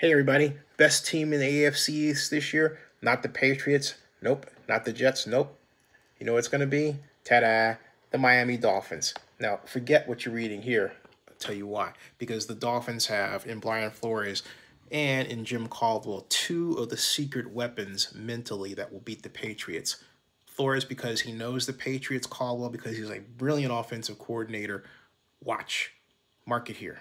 Hey, everybody, best team in the AFC East this year, not the Patriots, nope, not the Jets, nope. You know what it's going to be? Ta-da, the Miami Dolphins. Now, forget what you're reading here. I'll tell you why. Because the Dolphins have, in Brian Flores and in Jim Caldwell, two of the secret weapons mentally that will beat the Patriots. Flores because he knows the Patriots, Caldwell because he's a brilliant offensive coordinator. Watch. Mark it here.